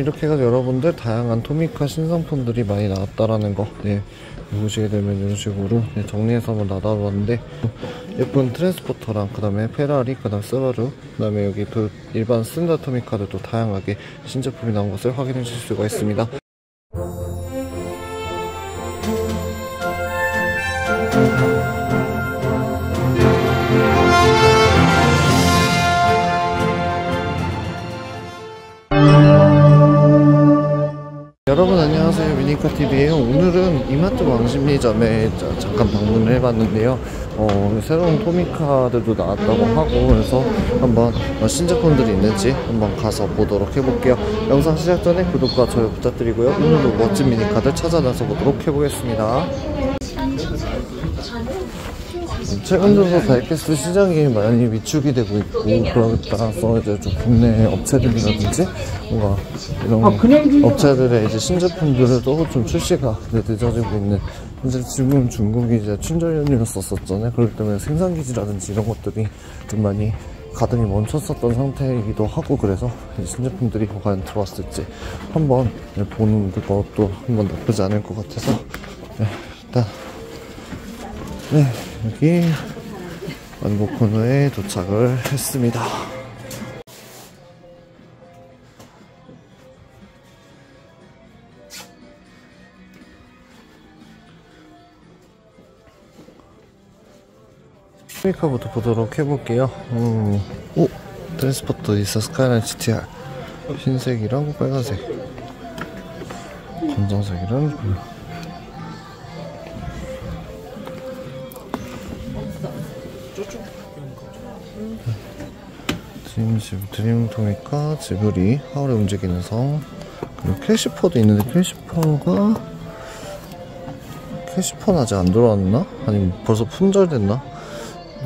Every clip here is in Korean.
이렇게 해서 여러분들 다양한 토미카 신상품들이 많이 나왔다라는 거 보시게 되면 이런 식으로 정리해서 한번 나눠봤는데, 예쁜 트랜스포터랑 그 다음에 페라리, 그 다음 스바루, 그 다음에 여기 또 일반 스탠다드 토미카들도 다양하게 신제품이 나온 것을 확인해 주실 수가 있습니다. 여러분 안녕하세요, 미니카TV에요. 오늘은 이마트 왕십리점에 잠깐 방문을 해봤는데요, 새로운 토미카들도 나왔다고 하고, 그래서 한번 신제품들이 있는지 한번 가서 보도록 해볼게요. 영상 시작 전에 구독과 좋아요 부탁드리고요, 오늘도 멋진 미니카들 찾아나서 보도록 해보겠습니다. 최근 들어서 다이캐스 시장이 많이 위축이 되고 있고, 그러에 따라서 이제 좀 국내 업체들이라든지 뭔가 이런 업체들의 이제 신제품들도 좀 출시가 늦어지고 있는, 이제 지금 중국이 이제 춘절연휴였었잖아요. 그렇기 때문에 생산기지라든지 이런 것들이 좀 많이 가동이 멈췄었던 상태이기도 하고, 그래서 신제품들이 과연 들어왔을지 한번 보는 것도 한번 나쁘지 않을 것 같아서, 일단 여기 완곡 코너에 도착을 했습니다. 토미카부터 보도록 해볼게요. 오! 트랜스포터 있어. 스카이라인 GT-R 흰색이랑 빨간색, 검정색이랑 블루. 드림 토미카, 지브리, 하울의 움직이는 성, 그리고 캐시퍼도 있는데, 캐시퍼는 아직 안 들어왔나? 아니면 벌써 품절됐나?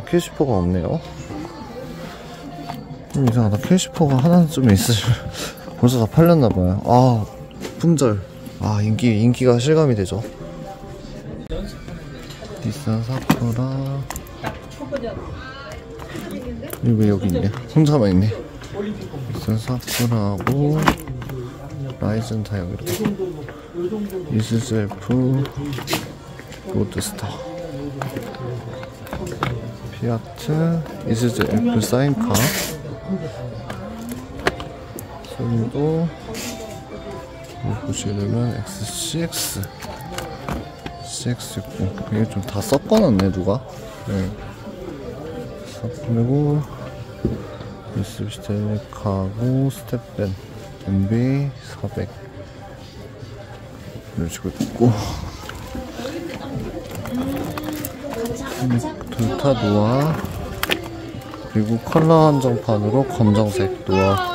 캐시퍼가 없네요. 좀 이상하다. 캐시퍼가 하나쯤 있으실, 벌써 다 팔렸나봐요. 아, 품절. 아, 인기가 실감이 되죠. 니산 사쿠라. 왜 여기 있냐? 혼자만 있네. 이슨 사쿠라하고 라이즌 타이어, 이렇게 이수즈 엘프, 로드스터, 피아트, 이수즈 엘프 사인카, 소리도 보시게 되면 X6, CX60. 이게 좀 다 섞어놨네, 누가? 네. 그리고 USB 스텔렉하고 스텝밴 MB 400 이런 식으로 듣고, 도요타 노아, 그리고 컬러 한정판으로 검정색 노아,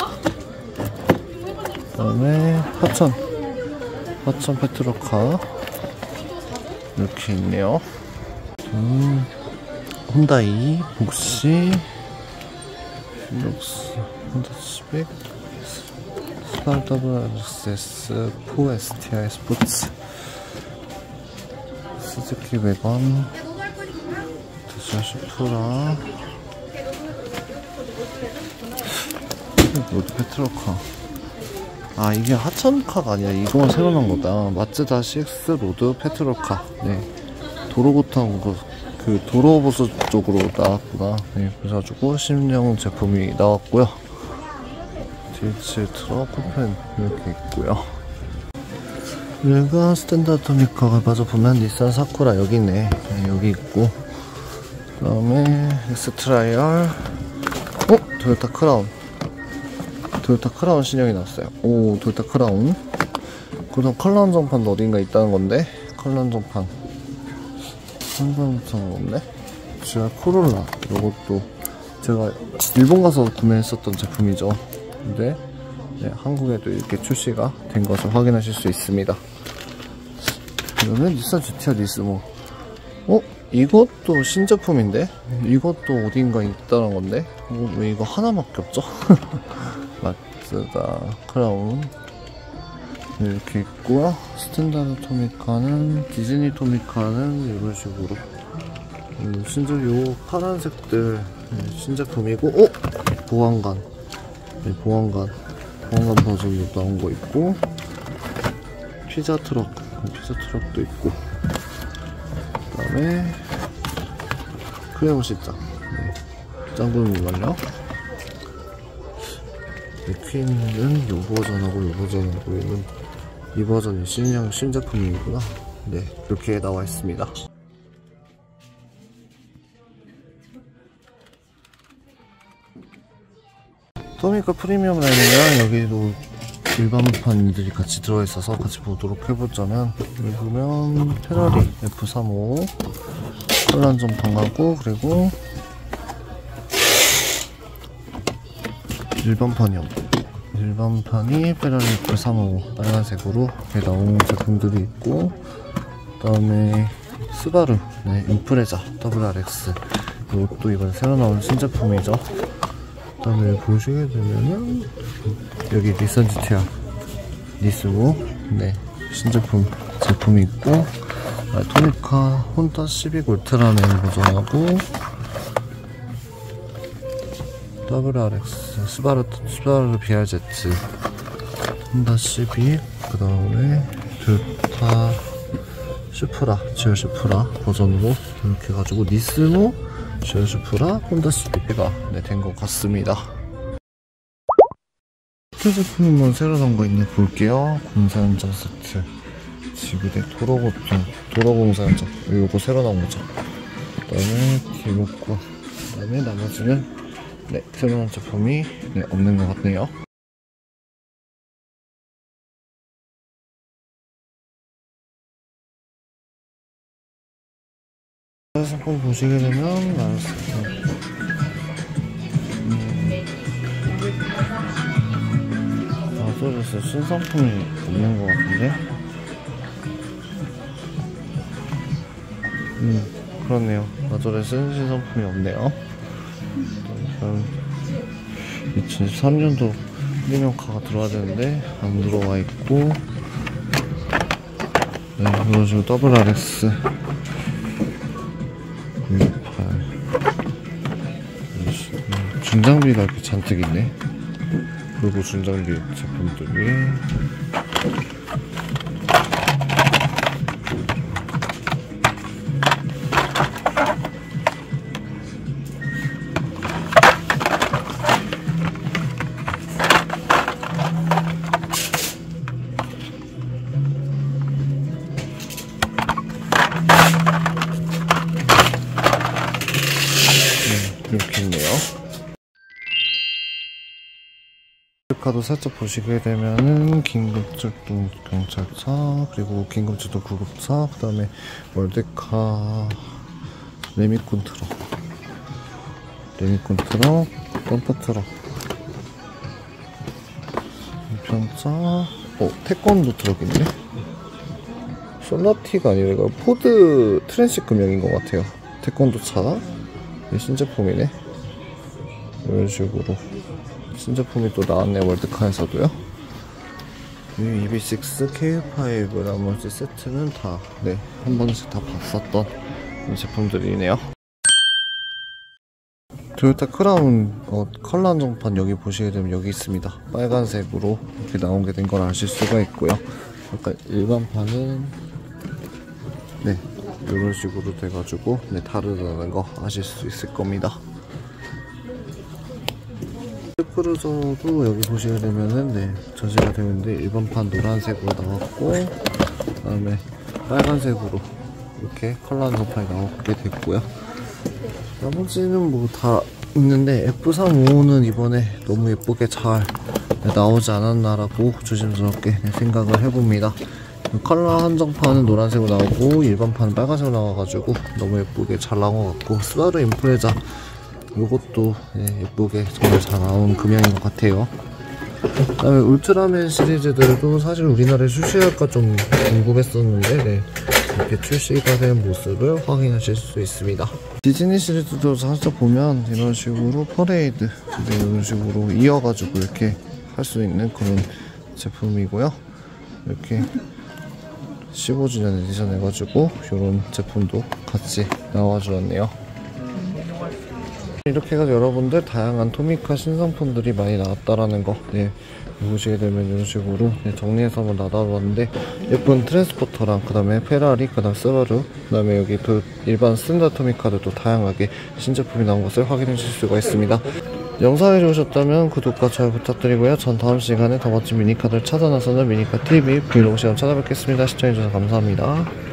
그 다음에 화천 페트로카 이렇게 있네요. 혼다이, 복시, 필록스, 혼다 시빅, 스바루 WRX, 4 STI 스포츠, 스즈키 웨건, 도요타 수프라, 로드 페트로카. 아, 이게 하천카가 아니야. 이거만 새로 나온 거다. 마츠다 CX 로드 페트로카. 네. 도로고탄 거. 그 도로보수 쪽으로 나왔구나. 네, 그래가지고 심령 제품이 나왔고요. DH 트럭 코펜 이렇게 있고요. 얘가 스탠다드 토미카가 맞아 보면 니산 사쿠라 여기네. 네, 여기 있고, 그 다음에 엑스트라이얼. 어? 도요타 크라운. 도요타 크라운 신형이 나왔어요. 오, 도요타 크라운. 그 다음 컬러 한정판도 어딘가 있다는 건데, 컬러 한정판 상상부터 없네. 제가 코롤라, 이것도 제가 일본 가서 구매했었던 제품이죠. 근데 네, 한국에도 이렇게 출시가 된 것을 확인하실 수 있습니다. 그러면 니산 GT-R 니스모. 어? 이것도 신제품인데? 이것도 어딘가 있다는 건데? 왜 이거 하나밖에 없죠? 마츠다 크라운 이렇게 있고요. 스탠다드 토미카는, 디즈니 토미카는 이런 식으로, 심지어 요 파란색들 신제품이고, 오! 보안관. 네, 보안관 공간 버전도 나온 거 있고, 피자 트럭도 있고, 그 다음에 크레용 신짠, 짱구는 못 말려. 맥퀸은 요 버전하고 요 버전은 보이는, 이 버전이 신제품이구나. 네, 이렇게 나와 있습니다. 토미카 프리미엄 라인이랑 여기도 일반판들이 같이 들어있어서 같이 보도록 해보자면, 여기 보면 페라리 F35 콜란점 방하고, 그리고 일반판이 페라리 F35 빨간색으로 이렇게 나온 제품들이 있고, 그 다음에 스바루 임프레자 WRX 이것도 이번에 새로 나온 신제품이죠. 그 다음에 보시게 되면은 여기 니산 GT-R 니스모 신제품이 있고, 토미카 혼다 시빅 울트라맨 버전하고 WRX, 수바루 BRZ, 혼다 시빅, 그 다음에 도요타 슈프라, GR 슈프라 버전으로 이렇게 가지고 니스모, GR 슈프라, 혼다 시빅가 된 것 같습니다. 세트 제품은 새로 나온 거 있나 볼게요. 공사현장 세트, 지구대 도로공사현장, 요거 새로 나온 거죠. 그 다음에 기록과, 그 다음에 나머지는 새로 나온 제품이 없는 것 같네요. 상품 보시게 되면 마소리스 신상품이 없는 것 같은데, 그렇네요. 마소리스 신상품이 없네요. 2023년도 프리미엄카가 들어와야 되는데 안 들어와 있고, 이런 식으로 WRX 968 중장비가 이렇게 잔뜩 있네. 그리고 중장비 제품들이 이렇게 있네요. 카도 살짝 보시게 되면은 긴급출동 경찰차, 그리고 긴급출동 구급차, 그 다음에 월드카 레미콘 트럭, 덤프 트럭, 우편차, 태권도 트럭 있네. 솔라티가 아니라 이거 포드 트랜sit 금형인 것 같아요. 태권도 차다. 신제품이네. 이런 식으로 신제품이 또 나왔네. 월드카에서도요. EV6, K5 나머지 세트는 다 한 번씩 다 봤었던 제품들이네요. 도요타 크라운 컬러 한정판 여기 보시게 되면 여기 있습니다. 빨간색으로 이렇게 나온 게 된 걸 아실 수가 있고요. 아까 일반판은 이런 식으로 돼가지고 다르다는 거 아실 수 있을 겁니다. 크루저도 여기 보시게 되면은 전시가 되는데 일반판 노란색으로 나왔고, 그다음에 빨간색으로 이렇게 컬러 한정판이 나오게 됐고요. 나머지는 뭐 다 있는데 F35는 이번에 너무 예쁘게 잘 나오지 않았나라고 조심스럽게 생각을 해봅니다. 컬러 한정판은 노란색으로 나오고 일반판은 빨간색으로 나와가지고 너무 예쁘게 잘 나온 것 같고, 수바루 임프레자 요것도 예쁘게 정말 잘 나온 금형인 것 같아요. 그 다음에 울트라맨 시리즈들도 사실 우리나라에 출시할까 좀 궁금했었는데 이렇게 출시가 된 모습을 확인하실 수 있습니다. 디즈니 시리즈도 살짝 보면 이런 식으로 퍼레이드 이런 식으로 이어가지고 이렇게 할 수 있는 그런 제품이고요. 이렇게 15주년 에디션 해가지고 이런 제품도 같이 나와주었네요. 이렇게 해서 여러분들 다양한 토미카 신상품들이 많이 나왔다라는 거 보시게 되면 이런 식으로 정리해서 한번 나눠봤는데, 예쁜 트랜스포터랑 그 다음에 페라리, 그 다음 스바루, 그 다음에 여기 또 일반 스탠다드 토미카도 또 다양하게 신제품이 나온 것을 확인해 주실 수가 있습니다. 영상이 좋으셨다면 구독과 좋아요 부탁드리고요. 전 다음 시간에 더 멋진 미니카들 찾아나서는 미니카TV 브이로그 시간 찾아뵙겠습니다. 시청해주셔서 감사합니다.